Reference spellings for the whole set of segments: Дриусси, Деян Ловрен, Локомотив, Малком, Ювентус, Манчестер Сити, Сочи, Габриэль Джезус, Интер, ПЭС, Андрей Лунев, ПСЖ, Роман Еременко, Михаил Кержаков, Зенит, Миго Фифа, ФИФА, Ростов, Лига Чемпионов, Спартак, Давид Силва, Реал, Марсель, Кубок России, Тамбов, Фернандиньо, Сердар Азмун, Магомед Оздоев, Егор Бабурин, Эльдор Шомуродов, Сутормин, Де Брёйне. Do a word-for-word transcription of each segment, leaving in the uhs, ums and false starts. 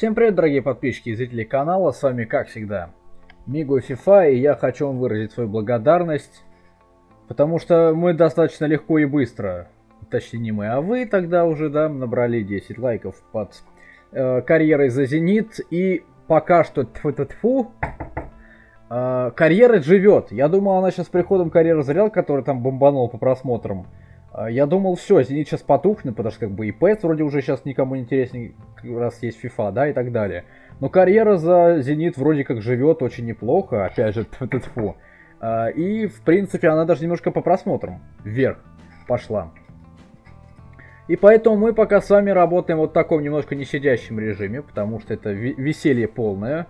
Всем привет, дорогие подписчики и зрители канала, с вами как всегда Миго Фифа, и я хочу вам выразить свою благодарность, потому что мы достаточно легко и быстро, точнее не мы, а вы тогда уже, да, набрали десять лайков под э, карьерой за Зенит, и пока что тьфу-тьфу-тьфу, э, карьера живет. Я думал, она сейчас с приходом карьеры за Реал, который там бомбанул по просмотрам, я думал, все, Зенит сейчас потухнет, потому что как бы и ПЭС вроде уже сейчас никому не интереснее, раз есть ФИФА, да, и так далее. Но карьера за Зенит вроде как живет очень неплохо, опять же, тьфу-тьфу. И, в принципе, она даже немножко по просмотрам вверх пошла. И поэтому мы пока с вами работаем вот в таком немножко несидящем режиме, потому что это веселье полное,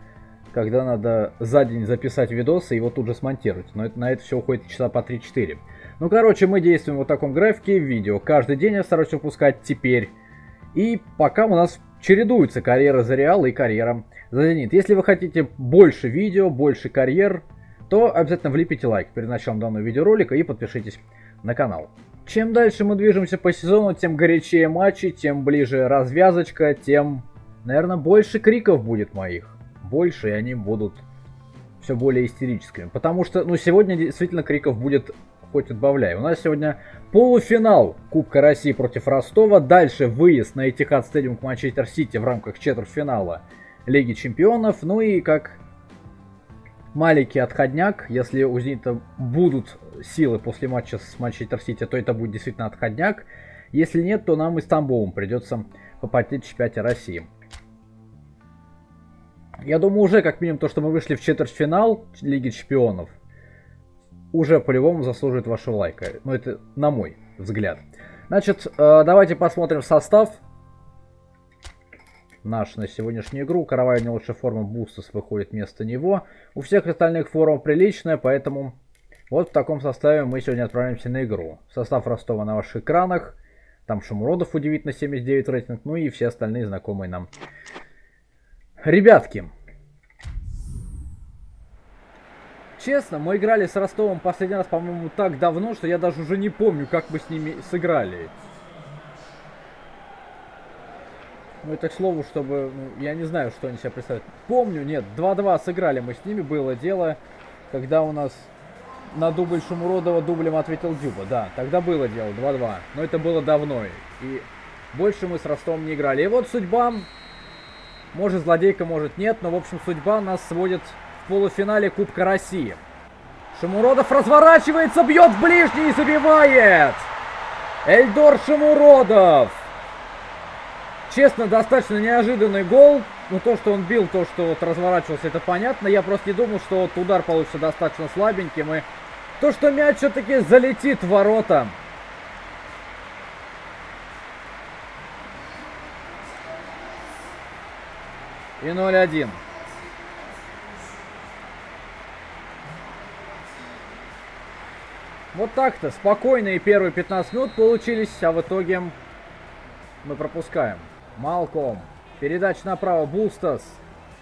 когда надо за день записать видосы и его тут же смонтировать. Но это, на это все уходит часа по три-четыре. Ну, короче, мы действуем в таком графике видео. Каждый день я стараюсь выпускать теперь. И пока у нас чередуется карьера за Реал и карьера за Зенит. Если вы хотите больше видео, больше карьер, то обязательно влепите лайк перед началом данного видеоролика и подпишитесь на канал. Чем дальше мы движемся по сезону, тем горячее матчи, тем ближе развязочка, тем, наверное, больше криков будет моих. Больше, и они будут все более истерическими. Потому что, ну, сегодня действительно криков будет... хоть отбавляй. У нас сегодня полуфинал Кубка России против Ростова. Дальше выезд на Этихад Стэдиум к Манчестер Сити в рамках четвертьфинала Лиги Чемпионов. Ну и как маленький отходняк, если у Зенита будут силы после матча с Манчестер Сити, то это будет действительно отходняк. Если нет, то нам и с Тамбовым придется попотеть в чемпионате России. Я думаю, уже как минимум то, что мы вышли в четвертьфинал Лиги Чемпионов, уже по-любому заслуживает вашего лайка. Ну, это на мой взгляд. Значит, давайте посмотрим состав наш на сегодняшнюю игру. Каравай не лучшая форма, Бустас выходит вместо него. У всех остальных форма приличная, поэтому вот в таком составе мы сегодня отправляемся на игру. Состав Ростова на ваших экранах. Там Шомуродов удивительно семьдесят девять рейтинг, ну и все остальные знакомые нам ребятки. Честно, мы играли с Ростовом последний раз, по-моему, так давно, что я даже уже не помню, как мы с ними сыграли. Ну, это к слову, чтобы... Ну, я не знаю, что они себя представляют. Помню, нет, два-два сыграли мы с ними, было дело, когда у нас на дубль Шомуродова дублем ответил Дзюба. Да, тогда было дело, два-два. Но это было давно, и больше мы с Ростовом не играли. И вот судьба, может злодейка, может нет, но, в общем, судьба нас сводит... в полуфинале Кубка России. Шомуродов разворачивается, бьет в ближний и забивает. Эльдор Шомуродов. Честно, достаточно неожиданный гол. Ну, то, что он бил, то, что вот разворачивался, это понятно. Я просто не думал, что вот удар получится достаточно слабеньким. И то, что мяч все-таки залетит в ворота. И ноль-один. Вот так-то. Спокойные первые пятнадцать минут получились, а в итоге мы пропускаем. Малком. Передача направо. Бустас.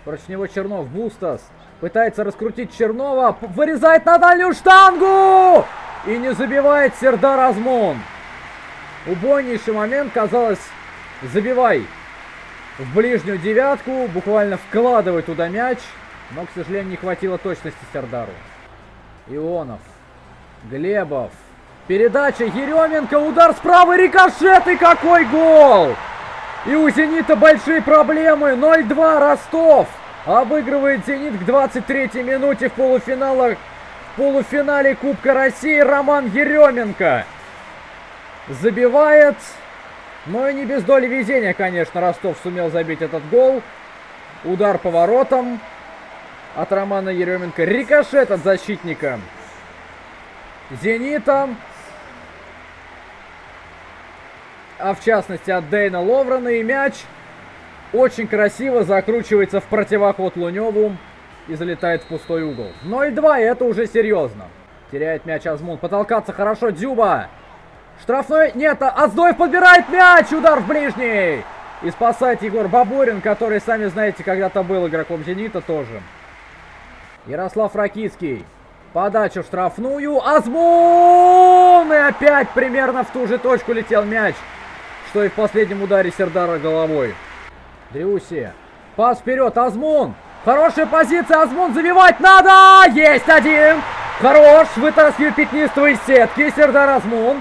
Против него Чернов. Бустас пытается раскрутить Чернова. Вырезает на дальнюю штангу! И не забивает Сердар Азмун. Убойнейший момент. Казалось, забивай в ближнюю девятку. Буквально вкладывай туда мяч. Но, к сожалению, не хватило точности Сердару. Ионов. Глебов. Передача Еременко. Удар справа. Рикошет. И какой гол! И у Зенита большие проблемы. ноль-два. Ростов обыгрывает Зенит к двадцать третьей минуте в полуфинале, в полуфинале Кубка России. Роман Еременко забивает. Но и не без доли везения, конечно, Ростов сумел забить этот гол. Удар по воротам от Романа Еременко. Рикошет от защитника Зенита, а в частности от Деяна Ловрена, и мяч очень красиво закручивается в противоход Луневу и залетает в пустой угол. ноль-два, и это уже серьезно. Теряет мяч Азмун, потолкаться хорошо Дзюба. Штрафной, нет, Оздоев подбирает мяч, удар в ближний. И спасает Егор Бабурин, который, сами знаете, когда-то был игроком Зенита тоже. Ярослав Ракицкий. Подачу в штрафную. Азмун! И опять примерно в ту же точку летел мяч, что и в последнем ударе Сердара головой. Дриусси. Пас вперед, Азмун. Хорошая позиция, Азмун, забивать надо! Есть один! Хорош, вытаскивает пятнистого из сетки, Сердар Азмун.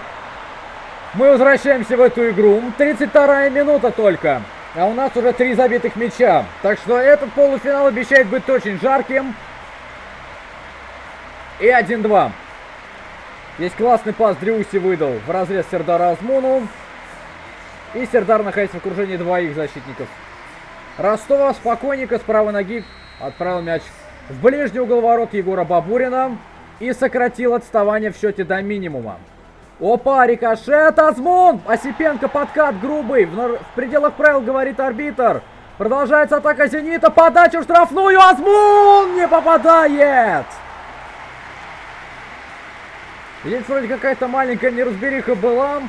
Мы возвращаемся в эту игру. тридцать вторая минута только. А у нас уже три забитых мяча. Так что этот полуфинал обещает быть очень жарким. И один-два. Здесь классный пас Дриусси выдал в разрез Сердара Азмуну. И Сердар находится в окружении двоих защитников Ростова. Спокойненько с правой ноги отправил мяч в ближний угол ворот Егора Бабурина. И сократил отставание в счете до минимума. Опа, рикошет, Азмун! Осипенко, подкат грубый. В, в пределах правил, говорит арбитр. Продолжается атака Зенита. Подачу в штрафную, Азмун не попадает! Здесь вроде какая-то маленькая неразбериха была.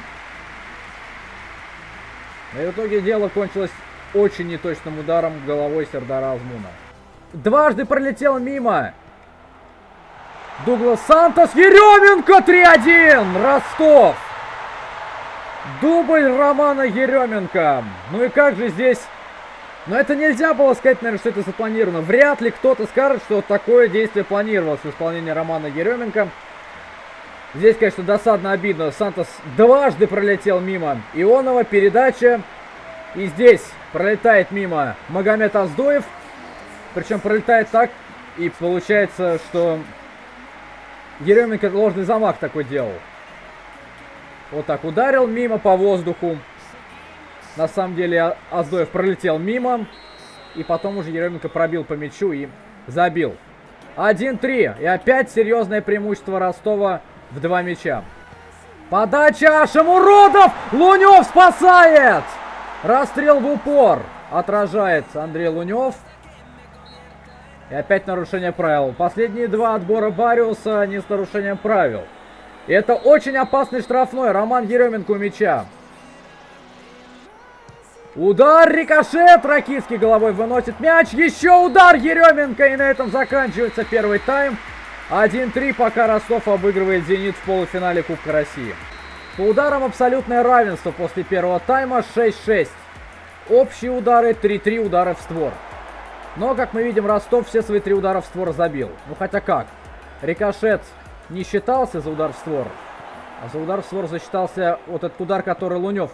И в итоге дело кончилось очень неточным ударом головой Сердара Азмуна. Дважды пролетел мимо. Дуглас Сантос, Еременко, три-один, Ростов. Дубль Романа Еременко. Ну и как же здесь... Но это нельзя было сказать, наверное, что это запланировано. Вряд ли кто-то скажет, что такое действие планировалось в исполнении Романа Еременко. Здесь, конечно, досадно, обидно. Сантос дважды пролетел мимо Ионова, передача. И здесь пролетает мимо Магомед Оздоев. Причем пролетает так, и получается, что... Еременко ложный замах такой делал. Вот так ударил мимо по воздуху. На самом деле Оздоев пролетел мимо. И потом уже Еременко пробил по мячу и забил. один-три. И опять серьезное преимущество Ростова в два мяча. Подача, Шомуродов! Лунев спасает! Расстрел в упор. Отражается Андрей Лунев. И опять нарушение правил. Последние два отбора Бариуса не с нарушением правил. И это очень опасный штрафной. Роман Еременко у мяча. Удар, рикошет. Ракицкий головой выносит мяч. Еще удар Еременко. И на этом заканчивается первый тайм. один-три, пока Ростов обыгрывает «Зенит» в полуфинале Кубка России. По ударам абсолютное равенство после первого тайма. шесть-шесть. Общие удары три-три, удары в створ. Но, как мы видим, Ростов все свои три удара в створ забил. Ну, хотя как. Рикошет не считался за удар в створ. А за удар в створ засчитался вот этот удар, который Лунев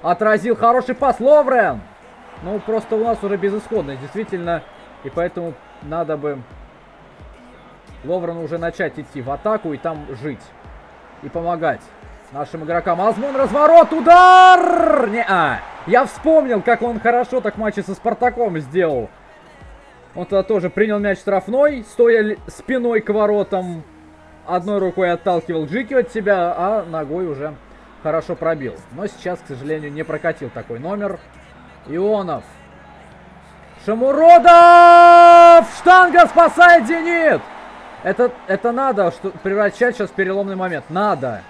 отразил. Хороший пас, Ловрен! Ну, просто у нас уже безысходность, действительно. И поэтому надо бы Ловрену уже начать идти в атаку и там жить. И помогать нашим игрокам. Азмун, разворот, удар! Не-а! Я вспомнил, как он хорошо так матчи со Спартаком сделал. Он тогда тоже принял мяч штрафной, стоя спиной к воротам. Одной рукой отталкивал Джики от себя, а ногой уже хорошо пробил. Но сейчас, к сожалению, не прокатил такой номер. Ионов. Шомуродов! Штанга спасает «Зенит». Это, это надо что, превращать сейчас в переломный момент. Надо.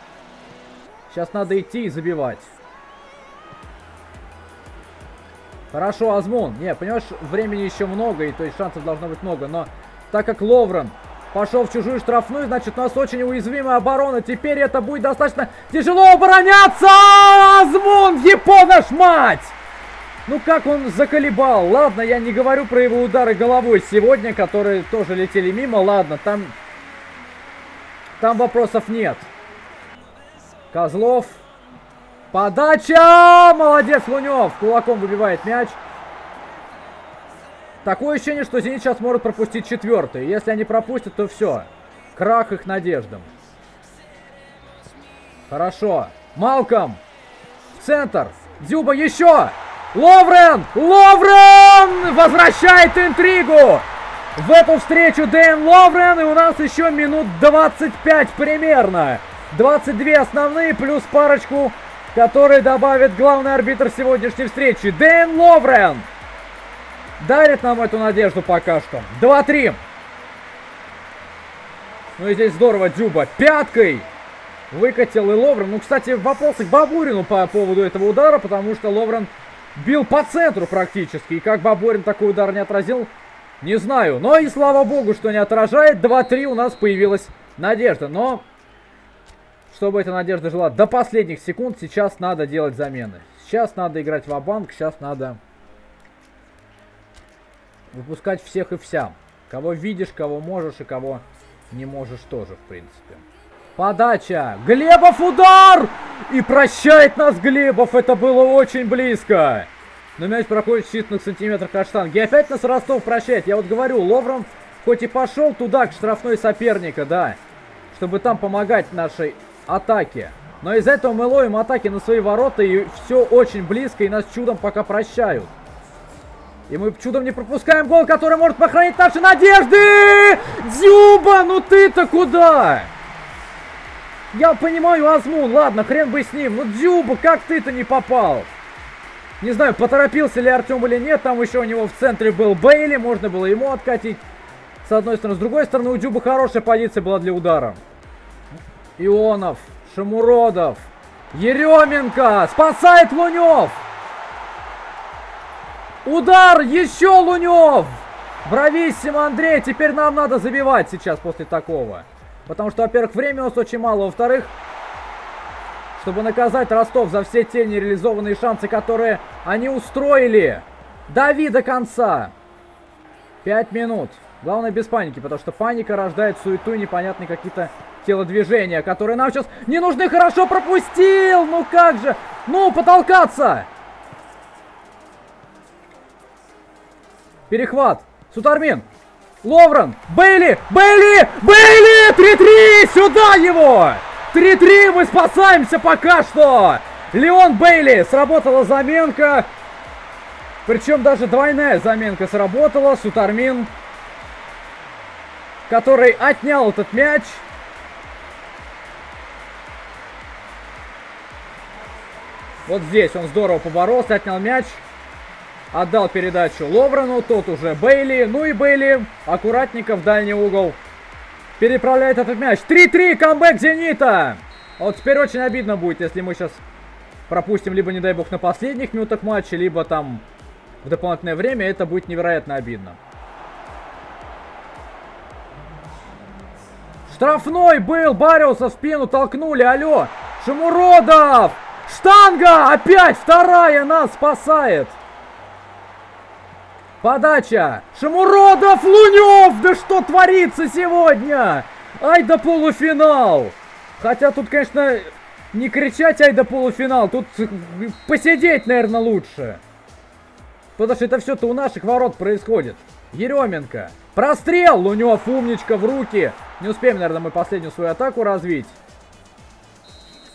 Сейчас надо идти и забивать. Хорошо, Азмун. Не, понимаешь, времени еще много, и то есть шансов должно быть много. Но так как Ловрен пошел в чужую штрафную, значит, у нас очень уязвимая оборона. Теперь это будет достаточно тяжело обороняться. Азмун, япона ж мать! Ну как он заколебал. Ладно, я не говорю про его удары головой сегодня, которые тоже летели мимо. Ладно, там, там вопросов нет. Козлов. Подача! Молодец, Лунев! Кулаком выбивает мяч. Такое ощущение, что «Зенит» сейчас может пропустить четвертый. Если они пропустят, то все. Крах их надеждам. Хорошо. Малком. В центр. Дзюба еще! Ловрен! Ловрен! Возвращает интригу! В эту встречу Деян Ловрен. И у нас еще минут двадцать пять примерно. двадцать две основные плюс парочку... Который добавит главный арбитр сегодняшней встречи. Деян Ловрен. Дарит нам эту надежду пока что. два-три. Ну и здесь здорово. Дзюба пяткой выкатил и Ловрен. Ну, кстати, вопросы к Бабурину по поводу этого удара. Потому что Ловрен бил по центру практически. И как Бабурин такой удар не отразил, не знаю. Но и слава богу, что не отражает. два-три, у нас появилась надежда. Но... Чтобы эта надежда жила до последних секунд, сейчас надо делать замены. Сейчас надо играть ва-банк, сейчас надо выпускать всех и вся. Кого видишь, кого можешь и кого не можешь тоже, в принципе. Подача! Глебов удар! И прощает нас Глебов! Это было очень близко! Но мяч проходит в считанных сантиметрах от штанги. И опять нас Ростов прощает. Я вот говорю, Ловрен хоть и пошел туда, к штрафной соперника, да, чтобы там помогать нашей атаке. Но из-за этого мы ловим атаки на свои ворота, и все очень близко, и нас чудом пока прощают. И мы чудом не пропускаем гол, который может похоронить наши надежды! Дзюба, ну ты-то куда? Я понимаю, Азмун, ладно, хрен бы с ним. Ну, Дзюба, как ты-то не попал? Не знаю, поторопился ли Артем или нет. Там еще у него в центре был Бейли, можно было ему откатить. С одной стороны. С другой стороны, у Дзюбы хорошая позиция была для удара. Ионов, Шомуродов, Еременко, спасает Лунев. Удар, еще Лунев. Брависсимо, Андрей, теперь нам надо забивать сейчас после такого. Потому что, во-первых, времени у нас очень мало. Во-вторых, чтобы наказать Ростов за все те нереализованные шансы, которые они устроили. Дави до конца. Пять минут. Главное, без паники, потому что паника рождает суету и непонятные какие-то телодвижения, которые нам сейчас не нужны. Хорошо пропустил! Ну как же? Ну, потолкаться! Перехват. Сутормин. Ловрен, Бейли, Бейли, Бейли, три-три, сюда его, три-три, мы спасаемся пока что. Леон Бейли, сработала заменка, причем даже двойная заменка сработала, Сутормин, который отнял этот мяч. Вот здесь он здорово поборолся, отнял мяч. Отдал передачу Ловрену, тот уже Бейли. Ну и Бейли аккуратненько в дальний угол переправляет этот мяч. три-три, камбэк Зенита. Вот теперь очень обидно будет, если мы сейчас пропустим, либо, не дай бог, на последних минутах матча, либо там в дополнительное время. Это будет невероятно обидно. Штрафной был, Бариуса в спину толкнули, алло. Шомуродов, штанга, опять вторая нас спасает. Подача! Шомуродов, Лунев! Да что творится сегодня? Ай да полуфинал! Хотя тут, конечно, не кричать ай да полуфинал. Тут посидеть, наверное, лучше. Потому что это все-то у наших ворот происходит. Еременко. Прострел! Лунев, умничка, в руки. Не успеем, наверное, мы последнюю свою атаку развить.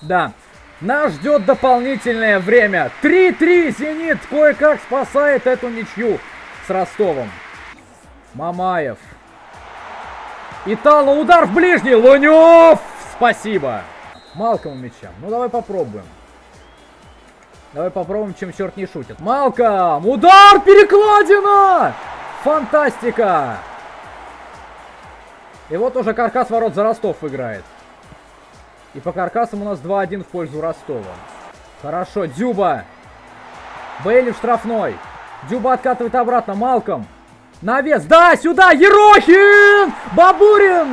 Да. Нас ждет дополнительное время. три-три, Зенит кое-как спасает эту ничью с Ростовом. Мамаев. Итало, удар в ближний. Лунев! Спасибо. Малком мячом. Ну, давай попробуем. Давай попробуем, чем черт не шутит. Малком! Удар! Перекладина! Фантастика! И вот уже каркас ворот за Ростов играет. И по каркасам у нас два-один в пользу Ростова. Хорошо, Дзюба. Бейли в штрафной. Дзюба откатывает обратно. Малком. Навес. Да, сюда. Ерохин. Бабурин.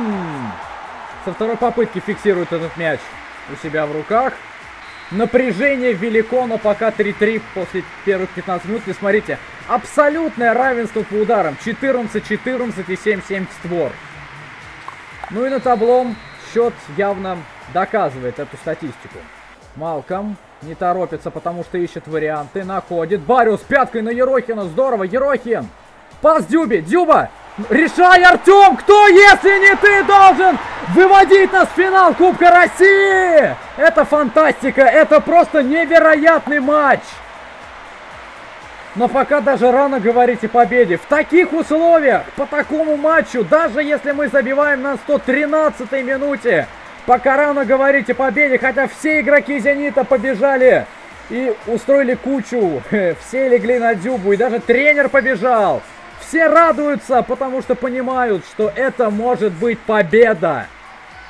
Со второй попытки фиксирует этот мяч у себя в руках. Напряжение велико, но пока три-три после первых пятнадцати минут. И смотрите, абсолютное равенство по ударам. четырнадцать-четырнадцать и семь-семь в створ. Ну и на табло счет явно доказывает эту статистику. Малком. Не торопится, потому что ищет варианты. Находит. Бариус пяткой на Ерохина. Здорово. Ерохин. Пас Дзюбе. Дзюба. Решай, Артем. Кто, если не ты, должен выводить нас в финал Кубка России? Это фантастика. Это просто невероятный матч. Но пока даже рано говорить о победе. В таких условиях, по такому матчу, даже если мы забиваем на сто тринадцатой минуте, пока рано говорить о победе, хотя все игроки «Зенита» побежали и устроили кучу. Все легли на Дзюбу, и даже тренер побежал. Все радуются, потому что понимают, что это может быть победа.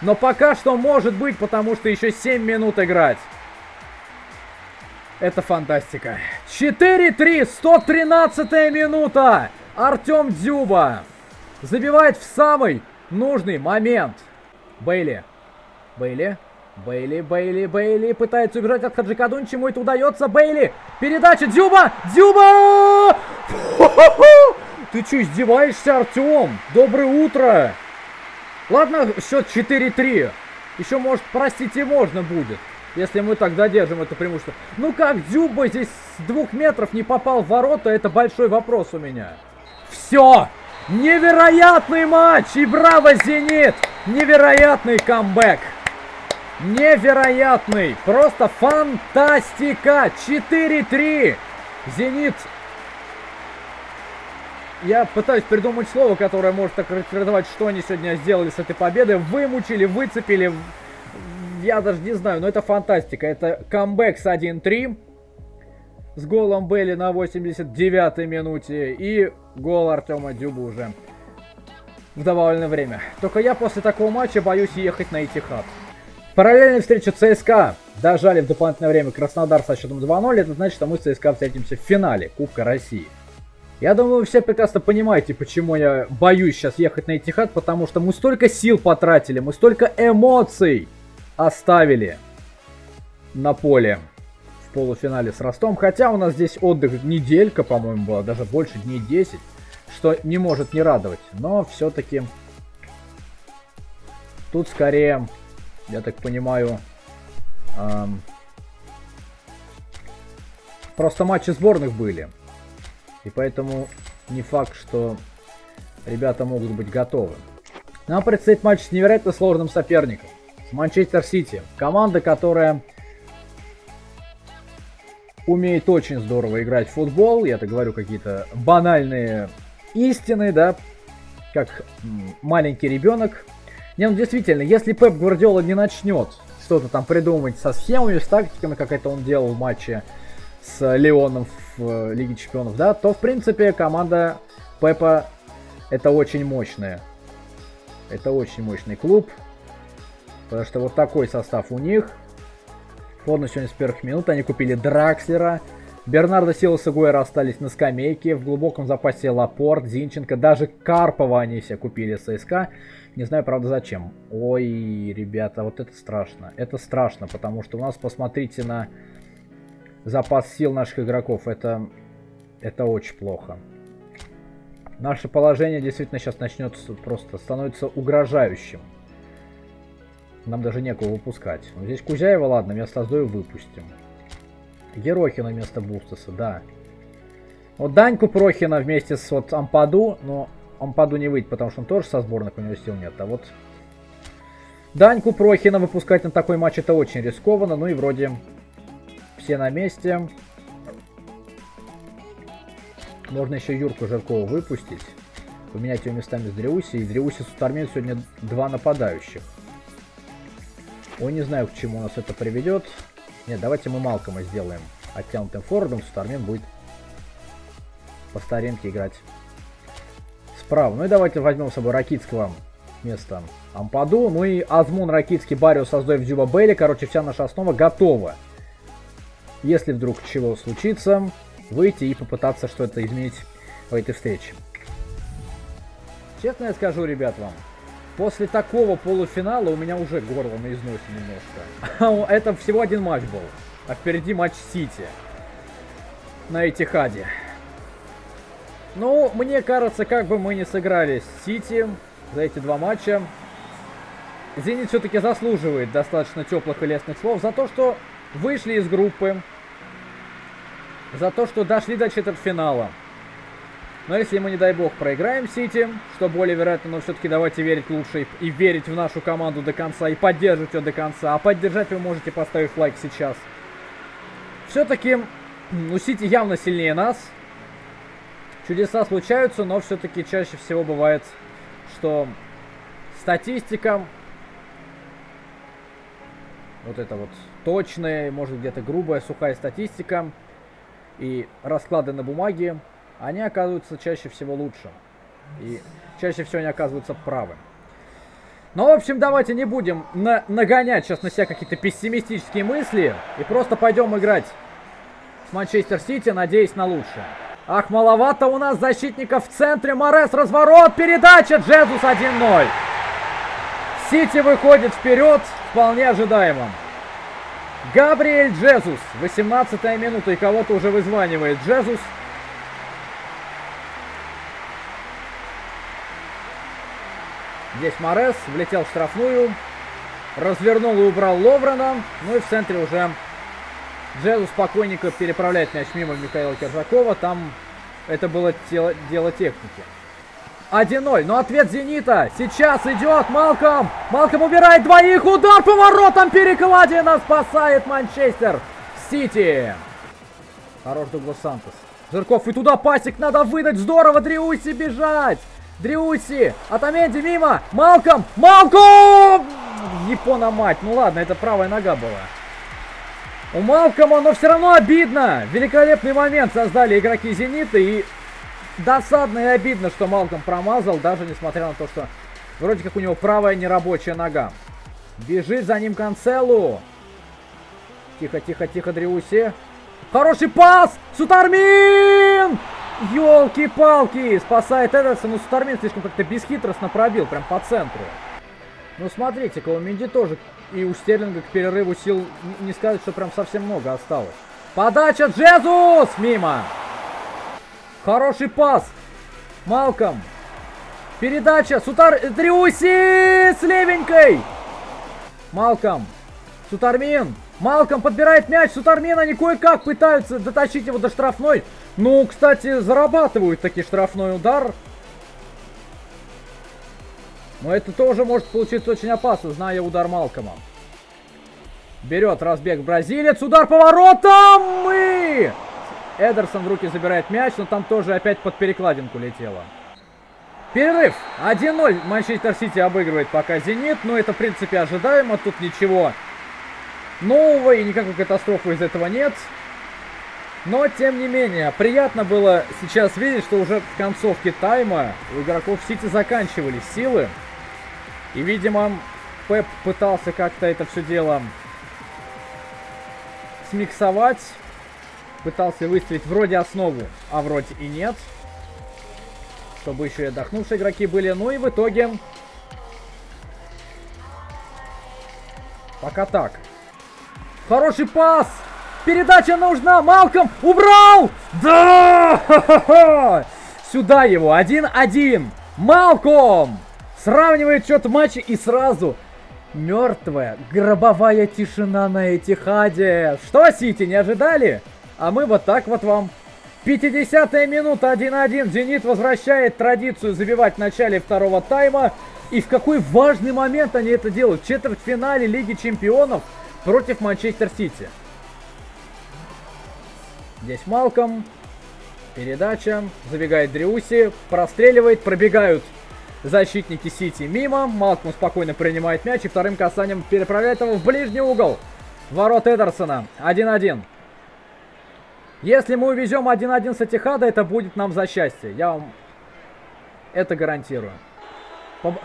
Но пока что может быть, потому что еще семь минут играть. Это фантастика. четыре-три, сто тринадцатая минута. Артем Дзюба забивает в самый нужный момент. Бейли. Бейли, Бейли, Бейли, Бейли пытается убежать от Хаджикадун, чему это удается. Бейли, передача, Дзюба, Дзюба! Ты че, издеваешься, Артем? Доброе утро! Ладно, счет четыре-три. Еще, может, простить и можно будет, если мы тогда держим это преимущество. Ну как Дзюба здесь с двух метров не попал в ворота, это большой вопрос у меня. Все! Невероятный матч! И браво, Зенит! Невероятный камбэк! Невероятный! Просто фантастика! четыре-три! Зенит... Я пытаюсь придумать слово, которое может охарактеризовать, что они сегодня сделали с этой победой. Вымучили, выцепили. Я даже не знаю, но это фантастика. Это камбэк с один-три. С голом Бейли на восемьдесят девятой минуте. И гол Артема Дзюбы уже в добавленное время. Только я после такого матча боюсь ехать на Этихад. Параллельная встреча ЦСКА. Дожали в дополнительное время Краснодар со счетом два-ноль. Это значит, что мы с ЦСКА встретимся в финале Кубка России. Я думаю, вы все прекрасно понимаете, почему я боюсь сейчас ехать на Этихад, потому что мы столько сил потратили, мы столько эмоций оставили на поле в полуфинале с Ростом. Хотя у нас здесь отдых неделька, по-моему, была, даже больше, дней десять, что не может не радовать. Но все-таки тут скорее, я так понимаю... Эм, просто матчи сборных были. И поэтому не факт, что ребята могут быть готовы. Нам предстоит матч с невероятно сложным соперником. С Манчестер Сити. Команда, которая умеет очень здорово играть в футбол. Я-то говорю какие-то банальные истины, да. Как маленький ребенок. Не, ну действительно, если Пеп Гвардиола не начнет что-то там придумывать со схемами, с тактиками, как это он делал в матче с Леоном в Лиге Чемпионов, да, то, в принципе, команда Пепа это очень мощная. Это очень мощный клуб. Потому что вот такой состав у них. Вот на сегодня с первых минут они купили Дракслера. Бернардо, Силос и Гуэра остались на скамейке. В глубоком запасе Лапорт, Зинченко. Даже Карпова они все купили с ЦСКА. Не знаю, правда, зачем. Ой, ребята, вот это страшно. Это страшно, потому что у нас, посмотрите на... запас сил наших игроков, это, это очень плохо. Наше положение действительно сейчас начнется просто, становится угрожающим. Нам даже некого выпускать. Но здесь Кузяева, ладно, вместо Оздоева выпустим. Ерохина вместо Бустаса, да. Вот Даньку Прохина вместе с вот Ампаду, но Ампаду не выйдет, потому что он тоже со сборных, у него сил нет. А вот Даньку Прохина выпускать на такой матч это очень рискованно, ну и вроде... Все на месте. Можно еще Юрку Жиркова выпустить. Поменять его местами с Дриусси. И Дриусси Сутормин сегодня два нападающих. Ой, не знаю, к чему нас это приведет. Нет, давайте мы Малкома сделаем оттянутым форвардом. Сутормин будет по старинке играть справа. Ну и давайте возьмем с собой Ракицкого вместо Ампаду. Ну и Азмун, Ракицкий, Бариус, Оздоев, Дзюба, Бейли. Короче, вся наша основа готова. Если вдруг чего случится, выйти и попытаться что-то изменить в этой встрече. Честно я скажу, ребят, вам, после такого полуфинала у меня уже горло на износе немножко. Это всего один матч был, а впереди матч Сити на Этихаде. Ну, мне кажется, как бы мы не сыграли с Сити за эти два матча, Зенит все-таки заслуживает достаточно теплых и лестных слов за то, что... Вышли из группы. За то, что дошли до четвертьфинала. Но если мы, не дай бог, проиграем Сити, что более вероятно, но все-таки давайте верить лучше и, и верить в нашу команду до конца, и поддерживать ее до конца. А поддержать вы можете, поставив лайк сейчас. Все-таки, ну, Сити явно сильнее нас. Чудеса случаются, но все-таки чаще всего бывает, что статистика... Вот это вот точная, может где-то грубая, сухая статистика и расклады на бумаге, они оказываются чаще всего лучше. И чаще всего они оказываются правы. Но, в общем, давайте не будем на нагонять сейчас на себя какие-то пессимистические мысли и просто пойдем играть с Манчестер Сити, надеясь на лучшее. Ах, маловато у нас защитников в центре. Морес, разворот, передача, Джезус один-ноль. Сити выходит вперед, вполне ожидаемо. Габриэль Джезус, восемнадцатая минута, и кого-то уже вызванивает Джезус. Здесь Морес влетел в штрафную, развернул и убрал Ловрена. Ну и в центре уже Джезус спокойненько переправляет мяч мимо Михаила Кержакова. Там это было тело, дело техники. один ноль. Но ответ «Зенита» сейчас идет. Малком. Малком убирает двоих. Удар по воротам. Перекладина спасает Манчестер Сити. Хорош Дуглас Сантос. Жирков и туда пасик надо выдать. Здорово. Дриусси бежать. Дриусси. Атаменди мимо. Малком. Малком! Япона мать. Ну ладно, это правая нога была. У Малкома, но все равно обидно. Великолепный момент создали игроки «Зенита». И досадно и обидно, что Малком промазал, даже несмотря на то, что вроде как у него правая нерабочая нога. Бежит за ним Канцелу. Тихо, тихо, тихо, Дриусси. Хороший пас! Сутормин! Ёлки-палки! Спасает Эдерсон. Ну, Сутормин слишком как-то бесхитростно пробил, прям по центру. Ну, смотрите-ка, у Минди тоже и у Стерлинга к перерыву сил не сказать, что прям совсем много осталось. Подача Джезус! Мимо! Хороший пас! Малком! Передача! Сутар... Дриусси! С левенькой! Малком! Сутормин! Малком подбирает мяч, Сутормин, они кое-как пытаются дотащить его до штрафной. Ну, кстати, зарабатывают таки штрафной удар. Но это тоже может получиться очень опасно, зная удар Малкома. Берет разбег бразилец, удар по воротам и... Эдерсон в руки забирает мяч, но там тоже опять под перекладинку летело. Перерыв. один ноль. Манчестер Сити обыгрывает пока «Зенит», но это в принципе ожидаемо, тут ничего нового и никакой катастрофы из этого нет. Но, тем не менее, приятно было сейчас видеть, что уже в концовке тайма у игроков Сити заканчивались силы. И, видимо, Пеп пытался как-то это все дело смиксовать. Пытался выставить вроде основу, а вроде и нет. Чтобы еще и отдохнувшие игроки были. Ну и в итоге... Пока так. Хороший пас! Передача нужна! Малком убрал! Да! Ха-ха-ха! Сюда его! один один! Малком! Сравнивает счет матча и сразу мертвая гробовая тишина на Этихаде. Что, Сити, не ожидали? А мы вот так вот вам. пятидесятая минута, один один. «Зенит» возвращает традицию забивать в начале второго тайма. И в какой важный момент они это делают. В четвертьфинале Лиги Чемпионов против Манчестер Сити. Здесь Малком. Передача. Забегает Дриусси. Простреливает. Пробегают защитники Сити мимо. Малком спокойно принимает мяч. И вторым касанием переправляет его в ближний угол. Ворот Эдерсона. один один. Если мы увезем один один с Этихада, это будет нам за счастье. Я вам это гарантирую. Поб...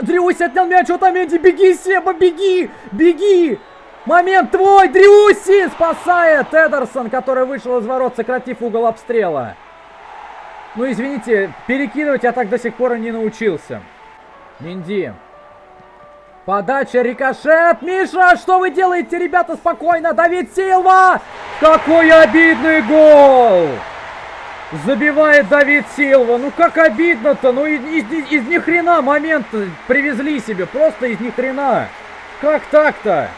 Дриусси отнял мяч от Атаменди. Беги, Себа, беги! Беги! Момент твой, Дриусси! Спасает Эдерсон, который вышел из ворот, сократив угол обстрела. Ну, извините, перекидывать я так до сих пор и не научился. Минди. Подача, рикошет. Миша, что вы делаете, ребята? Спокойно. Давид Силва. Какой обидный гол. Забивает Давид Силва. Ну, как обидно-то. Ну, из, из, из ни хрена момент привезли себе. Просто из ни хрена. Как так-то?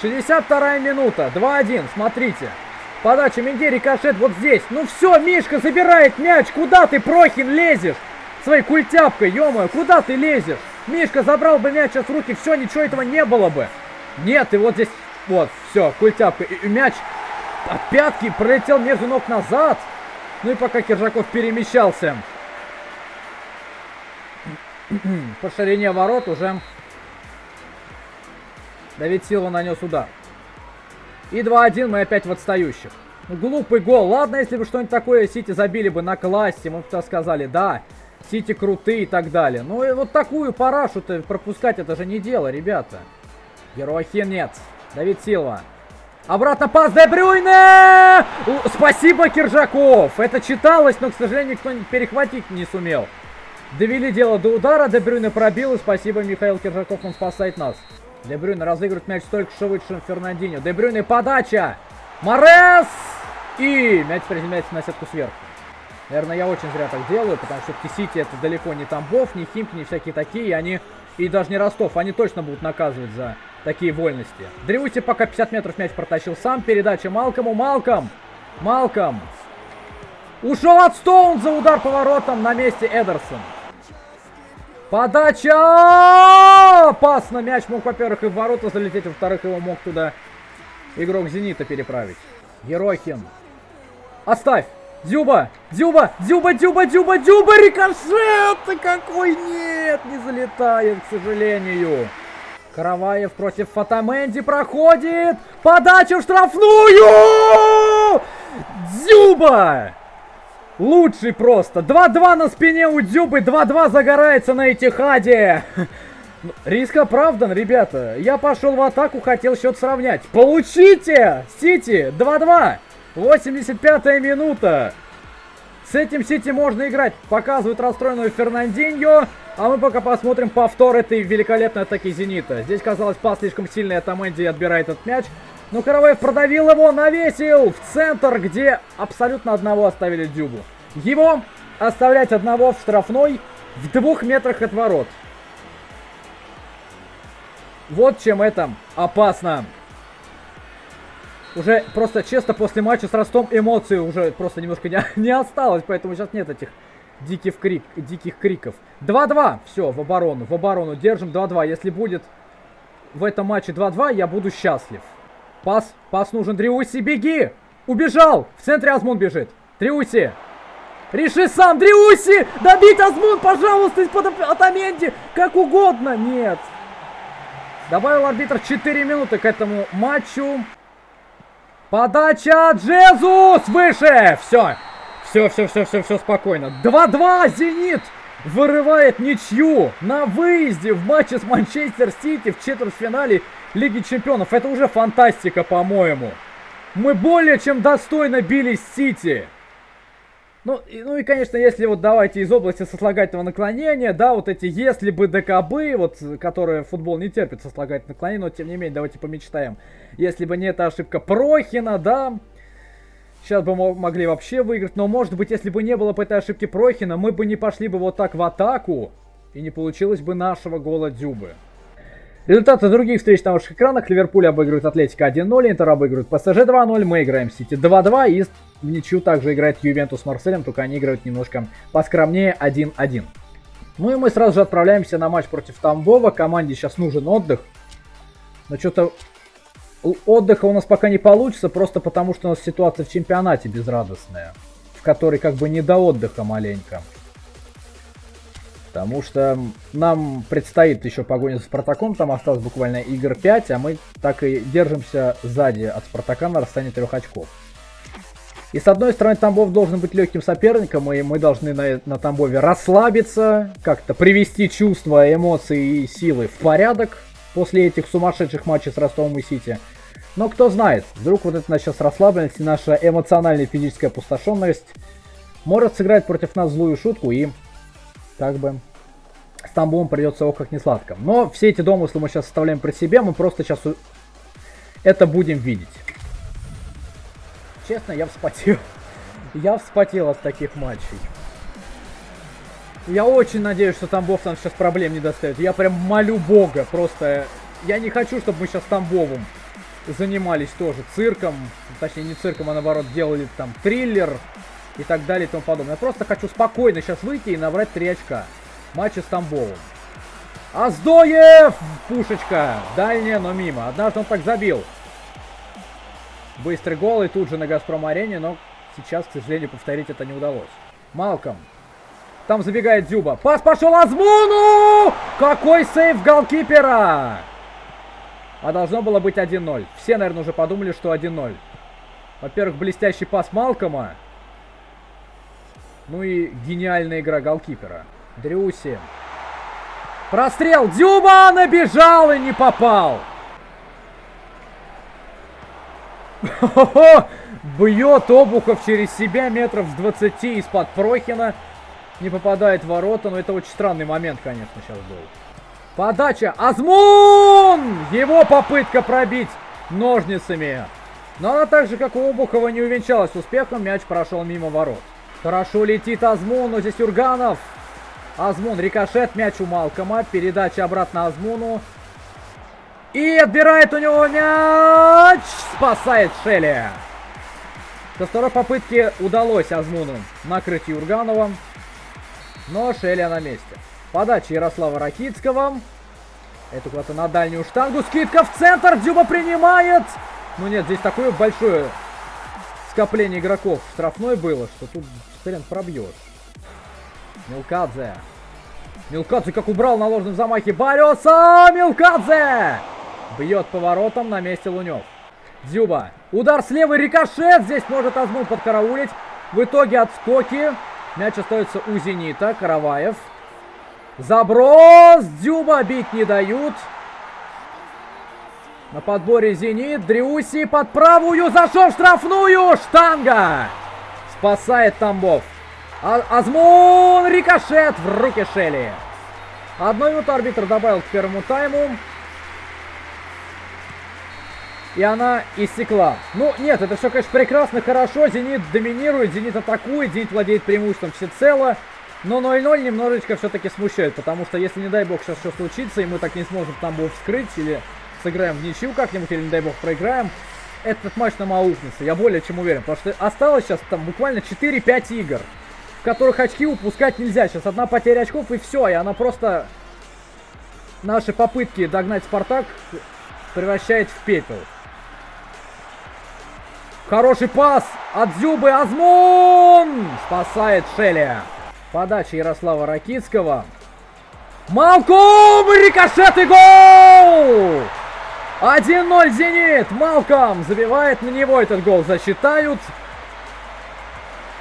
шестьдесят вторая минута. два один. Смотрите. Подача Минди, рикошет вот здесь. Ну все, Мишка забирает мяч. Куда ты, Прохин, лезешь? Своей культяпкой, ё-моё, куда ты лезешь? Мишка забрал бы мяч от руки, все, ничего этого не было бы. Нет, и вот здесь, вот, все, культяпка. И, и мяч от пятки пролетел между ног назад. Ну и пока Кержаков перемещался по ширине ворот, уже Давид Силва нанес удар. И два один, мы опять в отстающих. Ну, глупый гол. Ладно, если бы что-нибудь такое Сити забили бы на классе, мы бы тогда сказали, да, Сити крутые и так далее. Ну и вот такую парашу-то пропускать это же не дело, ребята. Герохин нет. Давид Силва. Обратно пас Де Брёйне! Спасибо, Кержаков. Это читалось, но, к сожалению, никто перехватить не сумел. Довели дело до удара. Де Брёйне пробил. И спасибо, Михаил Кержаков. Он спасает нас. Де Брёйне разыгрывает мяч только что вышедшим Фернандиньо. Де Брёйне подача. Морес! И мяч приземляется на сетку сверху. Наверное, я очень зря так делаю, потому что Сити это далеко не Тамбов, не Химки, не всякие такие. Они, и даже не Ростов, они точно будут наказывать за такие вольности. Дриусси пока пятьдесят метров мяч протащил сам. Передача Малкому. Малком! Малком! Ушел от Стоунза, удар поворотом, на месте Эдерсон. Подача! Пас на мяч мог, во-первых, и в ворота залететь, во-вторых, его мог туда игрок Зенита переправить. Ерохин. Оставь! Дзюба! Дзюба! Дзюба! Дзюба! Дзюба! Дзюба! Рикошет! Какой нет! Не залетает, к сожалению. Караваев против Фатаменди проходит! Подача в штрафную! Дзюба! Лучший просто. два-два на спине у Дзюбы. два-два загорается на Этихаде. Риск оправдан, ребята. Я пошел в атаку, хотел счет сравнять. Получите! Сити! два-два! восемьдесят пятая минута. С этим Сити можно играть. Показывают расстроенную Фернандиньо. А мы пока посмотрим повтор этой великолепной атаки Зенита. Здесь, казалось, пас слишком сильный от Аменди, отбирает этот мяч. Но Караваев продавил его, навесил в центр, где абсолютно одного оставили Дзюбу. Его оставлять одного в штрафной в двух метрах от ворот. Вот чем это опасно. Уже просто честно после матча с Ростом эмоции уже просто немножко не, не осталось, поэтому сейчас нет этих диких, крик, диких криков. два-два. Все, в оборону, в оборону держим. два-два. Если будет в этом матче два-два, я буду счастлив. Пас, пас нужен, Дриусси, беги! Убежал! В центре Азмун бежит. Дриусси! Реши сам, Дриусси! Добить Азмун, пожалуйста, из-под Атаменди! Как угодно! Нет! Добавил арбитр четыре минуты к этому матчу. Подача, Джезус! Выше! Все! Все, все, все, все, все спокойно. два-два, Зенит! Вырывает ничью на выезде в матче с Манчестер Сити в четвертьфинале Лиги Чемпионов. Это уже фантастика, по-моему. Мы более чем достойно били Сити. Ну и, ну и, конечно, если вот давайте из области сослагательного наклонения, да, вот эти «если бы да кабы», вот, которые футбол не терпит сослагательное наклонение, но тем не менее, давайте помечтаем. Если бы не эта ошибка Прохина, да... Сейчас бы мы могли вообще выиграть, но может быть, если бы не было бы этой ошибки Прохина, мы бы не пошли бы вот так в атаку, и не получилось бы нашего гола Дзюбы. Результаты других встреч на ваших экранах. Ливерпуль обыгрывает Атлетика один-ноль, Интер обыгрывает ПСЖ два-ноль, мы играем Сити два-два, и в ничью также играет Ювентус с Марселем, только они играют немножко поскромнее один-один. Ну и мы сразу же отправляемся на матч против Тамбова, команде сейчас нужен отдых, но что-то... Отдыха у нас пока не получится, просто потому что у нас ситуация в чемпионате безрадостная, в которой как бы не до отдыха маленько. Потому что нам предстоит еще погоня за Спартаком, там осталось буквально игр пять, а мы так и держимся сзади от Спартака на расстоянии трех очков. И с одной стороны, Тамбов должен быть легким соперником, и мы должны на, на Тамбове расслабиться, как-то привести чувства, эмоции и силы в порядок после этих сумасшедших матчей с Ростовом и Сити. Но кто знает, вдруг вот эта сейчас расслабленность и наша эмоциональная физическая опустошенность может сыграть против нас злую шутку, и как бы с Тамбовом придется ох как несладко. Но все эти домыслы мы сейчас оставляем при себе, мы просто сейчас это будем видеть. Честно, я вспотел. Я вспотел от таких матчей. Я очень надеюсь, что Тамбов нам сейчас проблем не доставит. Я прям молю Бога. Просто я не хочу, чтобы мы сейчас Тамбовым занимались тоже цирком. Точнее, не цирком, а наоборот делали там триллер и так далее и тому подобное. Я просто хочу спокойно сейчас выйти и набрать три очка. Матчи с Тамбовым. Оздоев! Пушечка! Дальняя, но мимо. Однажды он так забил. Быстрый гол и тут же на Газпром-арене. Но сейчас, к сожалению, повторить это не удалось. Малком. Там забегает Дзюба. Пас пошел Азмуну! Какой сейв голкипера! А должно было быть один-ноль. Все, наверное, уже подумали, что один-ноль. Во-первых, блестящий пас Малкома. Ну и гениальная игра голкипера. Дриусси. Прострел! Дзюба набежал и не попал! Бьет Обухов через себя метров с двадцати из-под Прохина. Не попадает в ворота, но это очень странный момент, конечно, сейчас был. Подача! Азмун! Его попытка пробить ножницами. Но она так же, как у Обухова, не увенчалась успехом. Мяч прошел мимо ворот. Хорошо летит Азмун, но здесь Юрганов. Азмун, рикошет, мяч у Малкома. Передача обратно Азмуну. И отбирает у него мяч. Спасает Шелли. Со второй попытки удалось Азмуну накрыть Юрганова. Но Шелли на месте. Подача Ярослава Ракицкого. Это куда-то на дальнюю штангу. Скидка в центр. Дзюба принимает. Ну нет, здесь такое большое скопление игроков в штрафной было, что тут хрен пробьешь. Милкадзе. Милкадзе как убрал на ложном замахе Бариуса. Милкадзе! Бьет поворотом, на месте Лунев. Дзюба. Удар слева, рикошет. Здесь может Азмун подкараулить. В итоге отскоки. Мяч остается у Зенита. Караваев. Заброс. Дзюба бить не дают. На подборе Зенит. Дриусси под правую. Зашел в штрафную. Штанга. Спасает Тамбов. А Азмун. Рикошет в руки Шелли. Одну минуту арбитр добавил к первому тайму. И она истекла. Ну, нет, это все, конечно, прекрасно, хорошо. Зенит доминирует, Зенит атакует, Зенит владеет преимуществом всецело. Но ноль ноль немножечко все-таки смущает. Потому что, если, не дай бог, сейчас что случится, и мы так не сможем Тамбов вскрыть, или сыграем в ничью как-нибудь, или, не дай бог, проиграем, этот матч нам аукнется. Я более чем уверен. Потому что осталось сейчас там буквально четыре-пять игр, в которых очки упускать нельзя. Сейчас одна потеря очков, и все. И она просто... Наши попытки догнать Спартак превращает в пепел. Хороший пас от Дзюбы. Азмун спасает Шелли. Подача Ярослава Ракицкого. Малком! Рикошет и гол! один ноль Зенит. Малком забивает, на него этот гол засчитают.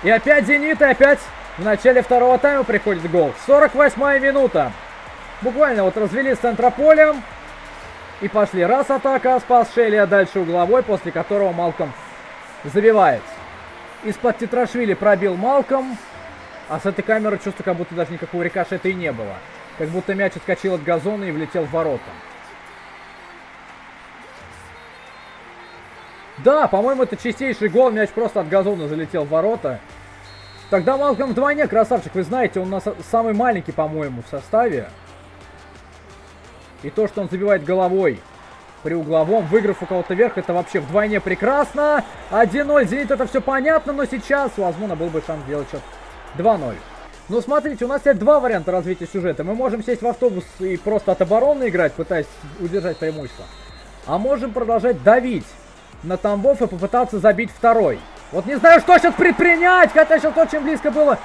И опять Зенит, и опять в начале второго тайма приходит гол. сорок восьмая минута. Буквально вот развели с центра поля. И пошли. Раз атака, спас Шелли, а дальше угловой, после которого Малком забивает. Из-под Титрашвили пробил Малком. А с этой камеры чувствую, как будто даже никакого рикошета и не было. Как будто мяч отскочил от газона и влетел в ворота. Да, по-моему, это чистейший гол. Мяч просто от газона залетел в ворота. Тогда Малком вдвойне красавчик. Вы знаете, он у нас самый маленький, по-моему, в составе. И то, что он забивает головой при угловом, выиграв у кого-то вверх, это вообще вдвойне прекрасно. один ноль. Зенит, это все понятно, но сейчас у Азмуна был бы шанс сделать счет два ноль. Ну, смотрите, у нас есть два варианта развития сюжета. Мы можем сесть в автобус и просто от обороны играть, пытаясь удержать преимущество. А можем продолжать давить на Тамбов и попытаться забить второй. Вот не знаю, что сейчас предпринять, хотя сейчас очень близко было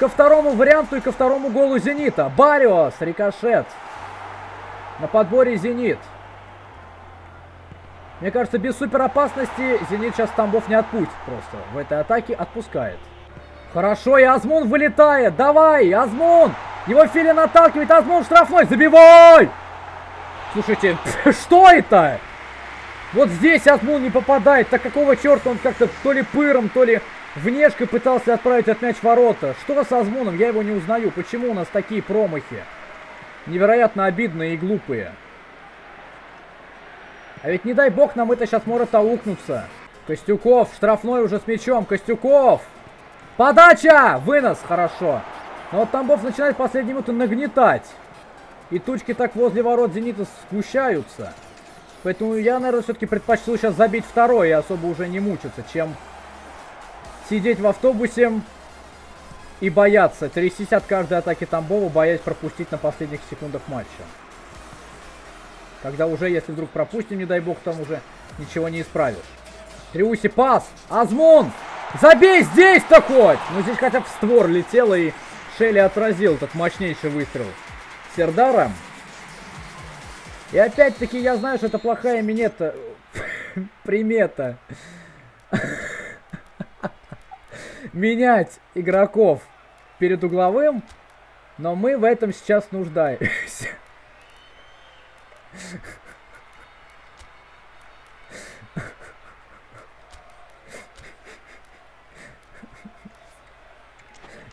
ко второму варианту и ко второму голу Зенита. Бариос, рикошет. На подборе Зенит. Мне кажется, без супер опасности Зенит сейчас Тамбов не отпустит просто. В этой атаке отпускает. Хорошо, и Азмун вылетает. Давай, Азмун! Его Филин отталкивает. Азмун штрафной. Забивай! Слушайте, что это? Вот здесь Азмун не попадает. Так какого черта он как-то то ли пыром, то ли внешкой пытался отправить от мяч ворота. Что с Азмуном? Я его не узнаю. Почему у нас такие промахи? Невероятно обидные и глупые. А ведь не дай бог нам это сейчас может аукнуться. Костюков, штрафной уже с мячом. Костюков! Подача! Вынос! Хорошо. Но вот Тамбов начинает в последние минуты нагнетать. И тучки так возле ворот Зенита сгущаются. Поэтому я, наверное, все-таки предпочту сейчас забить второй и особо уже не мучиться, чем сидеть в автобусе и бояться, трястись от каждой атаки Тамбова, боясь пропустить на последних секундах матча. Когда уже, если вдруг пропустим, не дай бог, там уже ничего не исправишь. Дриусси, пас! Азмун! Забей здесь такой! Ну, здесь хотя бы в створ летело, и Шелли отразил этот мощнейший выстрел Сердара. И опять-таки, я знаю, что это плохая минета... примета. Менять игроков перед угловым, но мы в этом сейчас нуждаемся.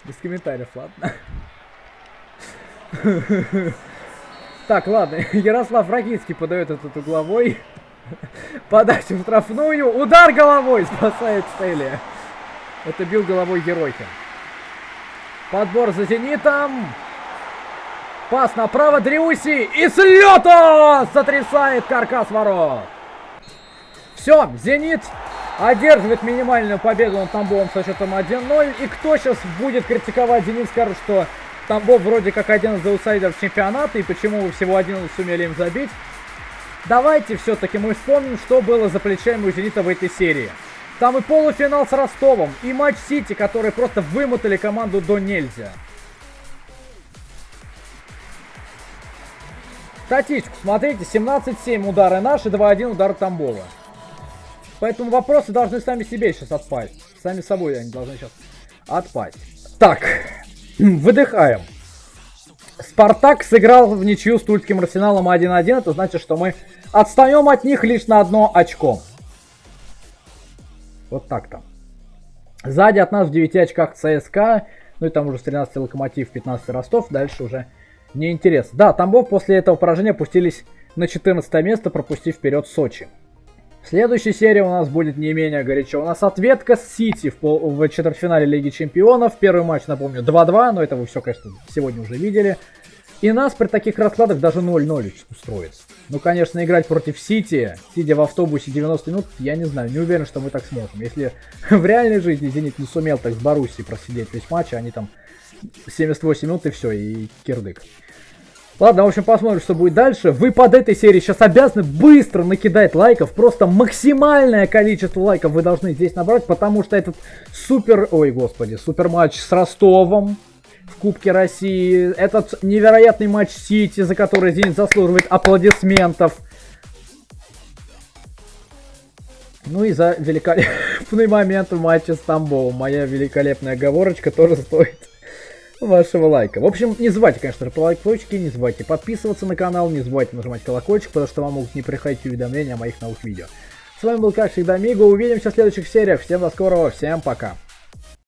Без комментариев, ладно. Так, ладно. Ярослав Ракицкий подает этот угловой. Подачу в штрафную. Удар головой спасает Шелли. Это бил головой Ерохин. Подбор за Зенитом. Пас направо, Дриусси. И с лёта сотрясает каркас ворот. Все, Зенит одерживает минимальную победу над Тамбовом со счетом один ноль. И кто сейчас будет критиковать Зенит, скажет, что Тамбов вроде как один из аутсайдеров чемпионата. И почему вы всего один сумели им забить. Давайте все-таки мы вспомним, что было за плечами у Зенита в этой серии. Там и полуфинал с Ростовом, и матч Сити, которые просто вымотали команду до нельзя. Статистику смотрите, семнадцать семь удары наши, два один удара Тамбова. Поэтому вопросы должны сами себе сейчас отпасть. Сами собой они должны сейчас отпасть. Так, выдыхаем. Спартак сыграл в ничью с тульским Арсеналом один один. Это значит, что мы отстаем от них лишь на одно очко. Вот так-то. Сзади от нас в девяти очках ЦСКА. Ну и там уже с тринадцати Локомотив, пятнадцати Ростов. Дальше уже неинтересно. Да, Тамбов после этого поражения опустились на четырнадцатое место, пропустив вперед Сочи. В следующей серии у нас будет не менее горячо. У нас ответка с Сити в, пол... в четвертьфинале Лиги Чемпионов. Первый матч, напомню, два-два. Но это вы все, конечно, сегодня уже видели. И нас при таких раскладах даже ноль ноль устроит. Ну, конечно, играть против Сити, сидя в автобусе девяносто минут, я не знаю. Не уверен, что мы так сможем. Если в реальной жизни Зенит не сумел так с Боруссией просидеть весь матч, а они там семьдесят восемь минут и все, и кирдык. Ладно, в общем, посмотрим, что будет дальше. Вы под этой серией сейчас обязаны быстро накидать лайков. Просто максимальное количество лайков вы должны здесь набрать, потому что этот супер... Ой, господи, супер матч с Ростовом в Кубке России. Этот невероятный матч Сити, за который Зенит заслуживает аплодисментов. Ну и за великолепный момент в матче с Тамбовом. Моя великолепная оговорочка тоже стоит вашего лайка. В общем, не забывайте, конечно, про лайк-точки, не забывайте подписываться на канал, не забывайте нажимать колокольчик, потому что вам могут не приходить уведомления о моих новых видео. С вами был, как всегда, Миго. Увидимся в следующих сериях. Всем до скорого, всем пока.